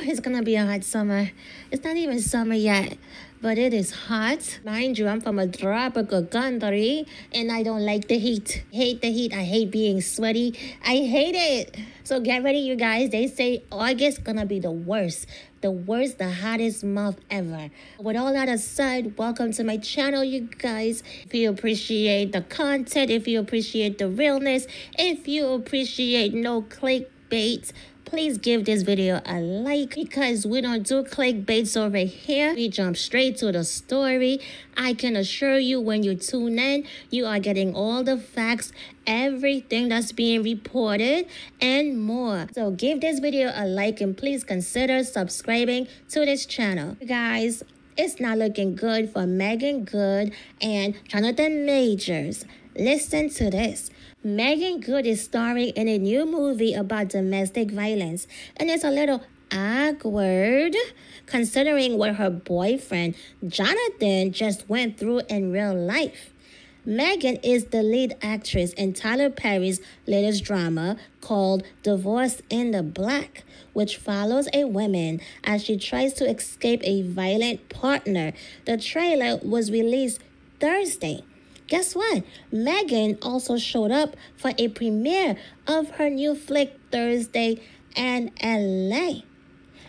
It's gonna be a hot summer. It's not even summer yet, but it is hot. Mind you, I'm from a tropical country and I don't like the heat. Hate the heat. I hate being sweaty. I hate it. So get ready, you guys. They say August gonna be the worst. The worst, the hottest month ever. With all that aside, welcome to my channel, you guys. If you appreciate the content, if you appreciate the realness, if you appreciate no clickbait, please give this video a like, because we don't do clickbaits over here. We jump straight to the story. I can assure you, when you tune in, you are getting all the facts, everything that's being reported, and more. So give this video a like and please consider subscribing to this channel. You guys, it's not looking good for Meagan Good and Jonathan Majors. Listen to this. Meagan Good is starring in a new movie about domestic violence, and it's a little awkward considering what her boyfriend Jonathan just went through in real life. Meagan is the lead actress in Tyler Perry's latest drama called Divorce in the Black, which follows a woman as she tries to escape a violent partner. The trailer was released Thursday. Guess what? Meagan also showed up for a premiere of her new flick Thursday in LA.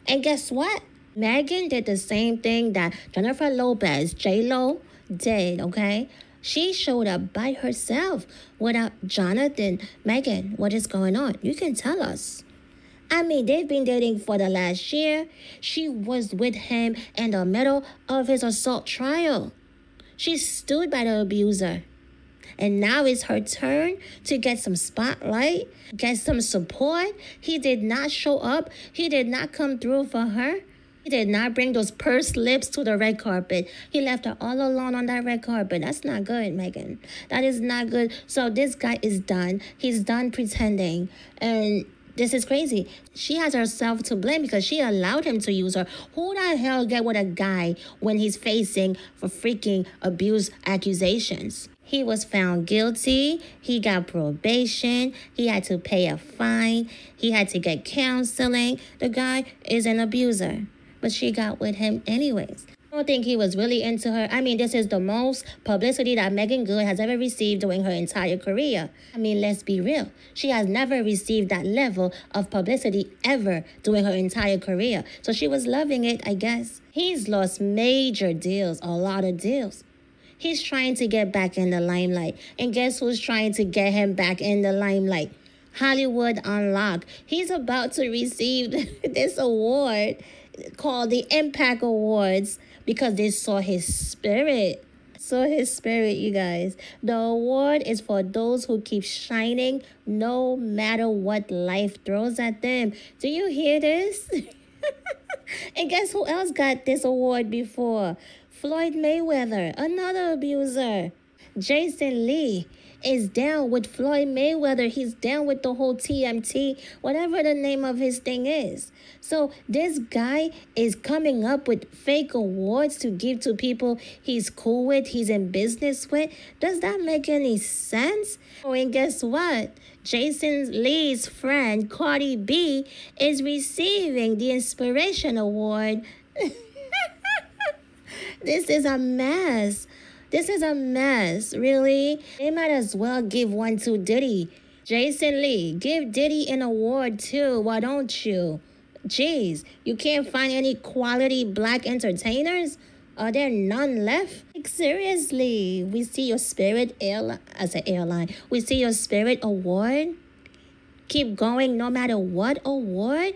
And guess what? Meagan did the same thing that Jennifer Lopez, J-Lo, did, okay? She showed up by herself without Jonathan. Meagan, what is going on? You can tell us. I mean, they've been dating for the last year. She was with him in the middle of his assault trial. She stood by the abuser. And now it's her turn to get some spotlight, get some support. He did not show up. He did not come through for her. He did not bring those purse lips to the red carpet. He left her all alone on that red carpet. That's not good, Meagan. That is not good. So this guy is done. He's done pretending. And this is crazy. She has herself to blame because she allowed him to use her. Who the hell get with a guy when he's facing for freaking abuse accusations? He was found guilty. He got probation. He had to pay a fine. He had to get counseling. The guy is an abuser, but she got with him anyways. I don't think he was really into her. I mean, this is the most publicity that Meagan Good has ever received during her entire career. I mean, let's be real. She has never received that level of publicity ever during her entire career. So she was loving it, I guess. He's lost major deals, a lot of deals. He's trying to get back in the limelight. And guess who's trying to get him back in the limelight? Hollywood Unlocked. He's about to receive this award called the Impact Awards, because they saw his spirit. Saw his spirit, you guys. The award is for those who keep shining no matter what life throws at them. Do you hear this? And guess who else got this award before? Floyd Mayweather, another abuser. Jason Lee is down with Floyd Mayweather. He's down with the whole TMT, whatever the name of his thing is. So this guy is coming up with fake awards to give to people he's cool with, he's in business with. Does that make any sense? Oh, and guess what? Jason Lee's friend, Cardi B, is receiving the Inspiration Award. This is a mess. This is a mess, really. They might as well give one to Diddy. Jason Lee, give Diddy an award too, why don't you? Jeez, you can't find any quality black entertainers? Are there none left? Like, seriously, we see your Spirit Airline, as an airline, we see your Spirit Award. Keep going no matter what award?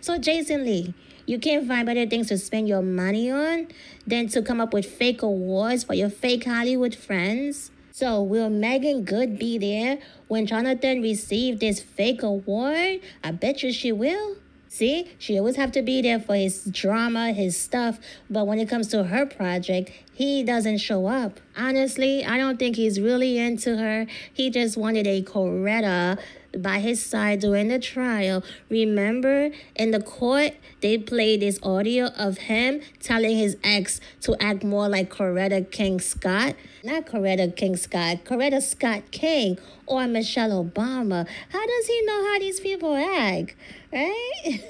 So Jason Lee, you can't find better things to spend your money on than to come up with fake awards for your fake Hollywood friends. So will Meagan Good be there when Jonathan received this fake award? I bet you she will. See, she always have to be there for his drama, his stuff. But when it comes to her project, he doesn't show up. Honestly, I don't think he's really into her. He just wanted a Coretta by his side during the trial. Remember, in the court, they played this audio of him telling his ex to act more like Coretta King Scott. Not Coretta King Scott, Coretta Scott King or Michelle Obama. How does he know how these people act, right?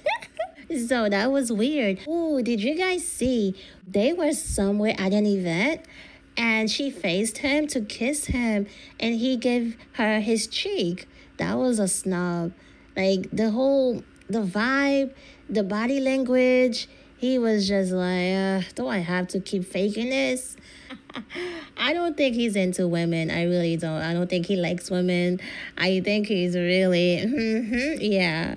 So that was weird. Oh, did you guys see? They were somewhere at an event and she faced him to kiss him and he gave her his cheek. That was a snub. Like the vibe, the body language, he was just like, do I have to keep faking this? I don't think he's into women. I really don't. I don't think he likes women. I think he's really, yeah.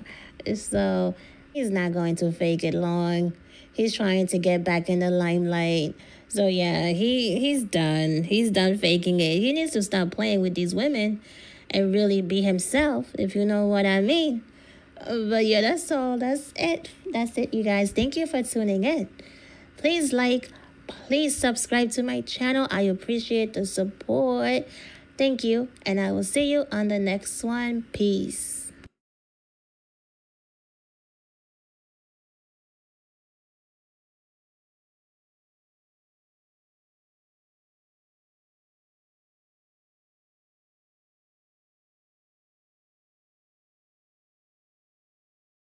So he's not going to fake it long. He's trying to get back in the limelight. So yeah, he's done. He's done faking it. He needs to stop playing with these women and really be himself, if you know what I mean. But yeah, that's all. That's it. That's it, you guys. Thank you for tuning in. Please like, please subscribe to my channel. I appreciate the support. Thank you, and I will see you on the next one. Peace.